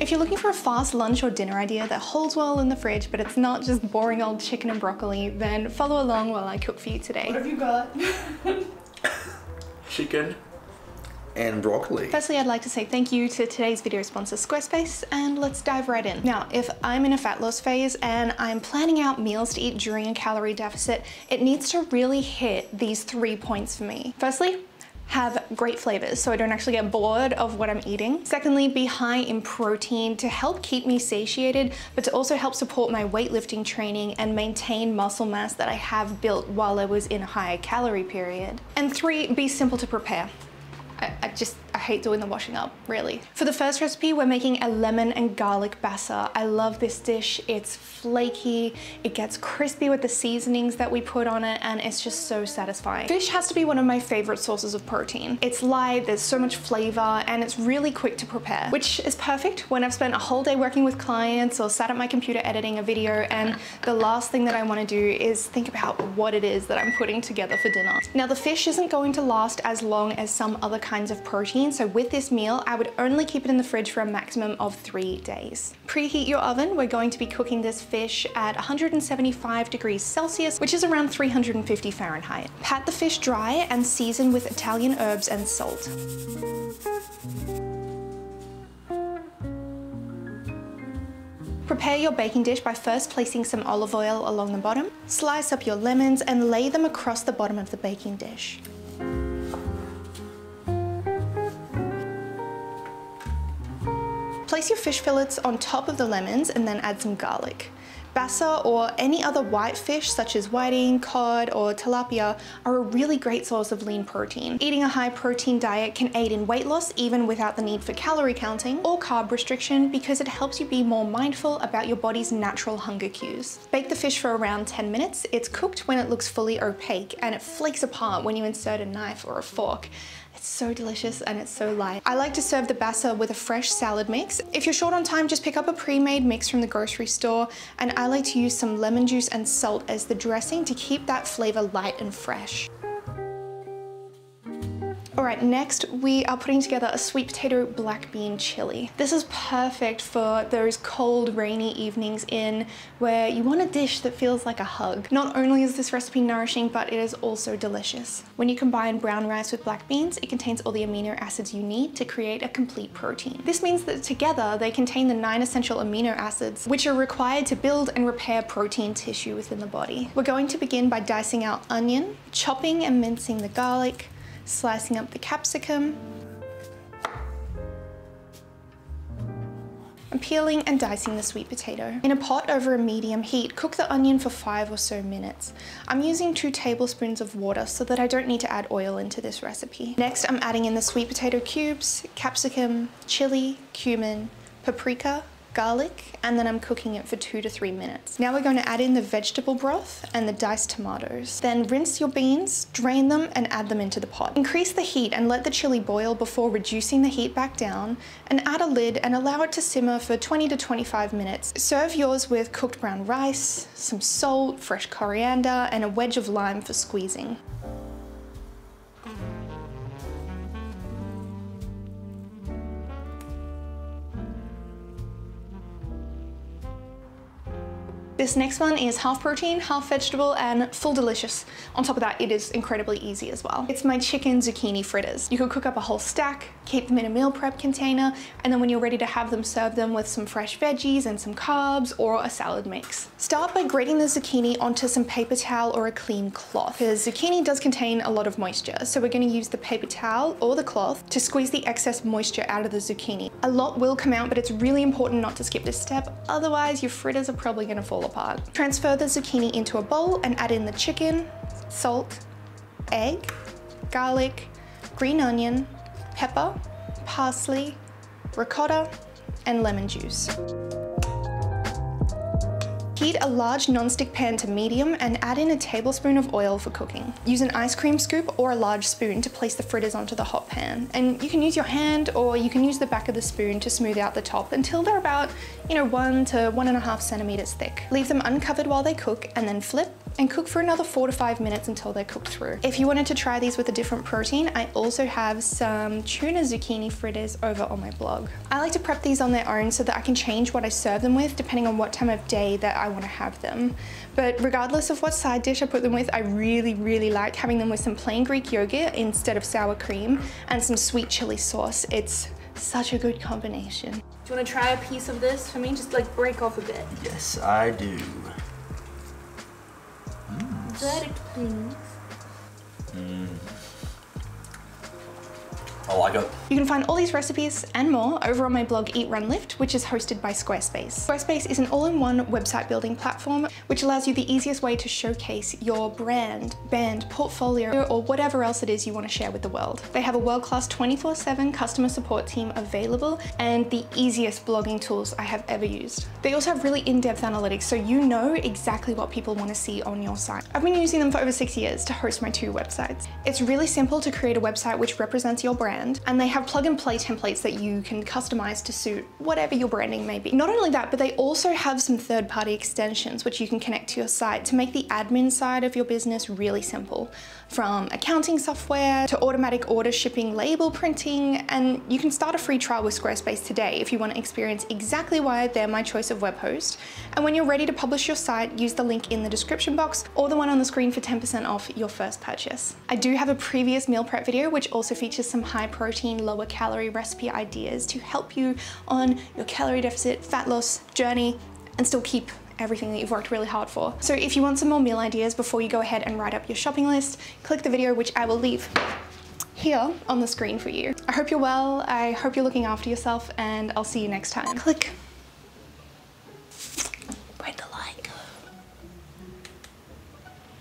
If you're looking for a fast lunch or dinner idea that holds well in the fridge, but it's not just boring old chicken and broccoli, then follow along while I cook for you today. What have you got? Chicken and broccoli. Firstly, I'd like to say thank you to today's video sponsor, Squarespace, and let's dive right in. Now, if I'm in a fat loss phase and I'm planning out meals to eat during a calorie deficit, it needs to really hit these 3 points for me. Firstly, have great flavors so I don't actually get bored of what I'm eating. Secondly, be high in protein to help keep me satiated, but to also help support my weightlifting training and maintain muscle mass that I have built while I was in a higher calorie period. And three, be simple to prepare. I hate doing the washing up, really. For the first recipe, we're making a lemon and garlic bassa. I love this dish. It's flaky, it gets crispy with the seasonings that we put on it, and it's just so satisfying. Fish has to be one of my favorite sources of protein. It's light, there's so much flavor, and it's really quick to prepare, which is perfect when I've spent a whole day working with clients or sat at my computer editing a video, and the last thing that I wanna do is think about what it is that I'm putting together for dinner. Now, the fish isn't going to last as long as some other kinds of protein, so with this meal, I would only keep it in the fridge for a maximum of 3 days. Preheat your oven. We're going to be cooking this fish at 175 degrees Celsius, which is around 350 Fahrenheit. Pat the fish dry and season with Italian herbs and salt. Prepare your baking dish by first placing some olive oil along the bottom. Slice up your lemons and lay them across the bottom of the baking dish. Place your fish fillets on top of the lemons and then add some garlic. Bassa or any other white fish such as whiting, cod or tilapia are a really great source of lean protein. Eating a high protein diet can aid in weight loss even without the need for calorie counting or carb restriction because it helps you be more mindful about your body's natural hunger cues. Bake the fish for around 10 minutes. It's cooked when it looks fully opaque and it flakes apart when you insert a knife or a fork. It's so delicious and it's so light. I like to serve the bassa with a fresh salad mix. If you're short on time, just pick up a pre-made mix from the grocery store, and I like to use some lemon juice and salt as the dressing to keep that flavor light and fresh. All right, next we are putting together a sweet potato black bean chili. This is perfect for those cold, rainy evenings in where you want a dish that feels like a hug. Not only is this recipe nourishing, but it is also delicious. When you combine brown rice with black beans, it contains all the amino acids you need to create a complete protein. This means that together they contain the 9 essential amino acids, which are required to build and repair protein tissue within the body. We're going to begin by dicing our onion, chopping and mincing the garlic, slicing up the capsicum, and peeling and dicing the sweet potato. In a pot over a medium heat, cook the onion for 5 or so minutes. I'm using 2 tablespoons of water so that I don't need to add oil into this recipe. Next, I'm adding in the sweet potato cubes, capsicum, chili, cumin, paprika, garlic, and then I'm cooking it for 2 to 3 minutes. Now we're going to add in the vegetable broth and the diced tomatoes. Then rinse your beans, drain them, and add them into the pot. Increase the heat and let the chili boil before reducing the heat back down, and add a lid and allow it to simmer for 20 to 25 minutes. Serve yours with cooked brown rice, some salt, fresh coriander, and a wedge of lime for squeezing. This next one is half protein, half vegetable, and full delicious. On top of that, it is incredibly easy as well. It's my chicken zucchini fritters. You could cook up a whole stack, keep them in a meal prep container, and then when you're ready to have them, serve them with some fresh veggies and some carbs or a salad mix. Start by grating the zucchini onto some paper towel or a clean cloth, because zucchini does contain a lot of moisture. So we're gonna use the paper towel or the cloth to squeeze the excess moisture out of the zucchini. A lot will come out, but it's really important not to skip this step. Otherwise, your fritters are probably gonna fall apart. Transfer the zucchini into a bowl and add in the chicken, salt, egg, garlic, green onion, pepper, parsley, ricotta, and lemon juice. Heat a large nonstick pan to medium and add in a tablespoon of oil for cooking. Use an ice cream scoop or a large spoon to place the fritters onto the hot pan. And you can use your hand or you can use the back of the spoon to smooth out the top until they're about, 1 to 1.5 centimeters thick. Leave them uncovered while they cook and then flip and cook for another 4 to 5 minutes until they're cooked through. If you wanted to try these with a different protein, I also have some tuna zucchini fritters over on my blog. I like to prep these on their own so that I can change what I serve them with depending on what time of day that I want to have them. But regardless of what side dish I put them with, I really like having them with some plain Greek yogurt instead of sour cream and some sweet chili sauce. It's such a good combination. Do you want to try a piece of this for me? Just like break off a bit. Yes, I do. Good, please. I like it. You can find all these recipes and more over on my blog Eat Run Lift, which is hosted by Squarespace. Squarespace is an all-in-one website building platform which allows you the easiest way to showcase your brand, band, portfolio, or whatever else it is you want to share with the world. They have a world-class 24/7 customer support team available and the easiest blogging tools I have ever used. They also have really in-depth analytics, so you know exactly what people want to see on your site. I've been using them for over 6 years to host my 2 websites. It's really simple to create a website which represents your brand, and they have plug-and-play templates that you can customize to suit whatever your branding may be. Not only that, but they also have some third-party extensions which you can connect to your site to make the admin side of your business really simple, from accounting software to automatic order shipping, label printing, and you can start a free trial with Squarespace today if you want to experience exactly why they're my choice of web host. And when you're ready to publish your site, use the link in the description box or the one on the screen for 10% off your first purchase. I do have a previous meal prep video which also features some high protein, lower calorie recipe ideas to help you on your calorie deficit, fat loss journey, and still keep everything that you've worked really hard for. So if you want some more meal ideas before you go ahead and write up your shopping list, click the video, which I will leave here on the screen for you. I hope you're well, I hope you're looking after yourself, and I'll see you next time. Click.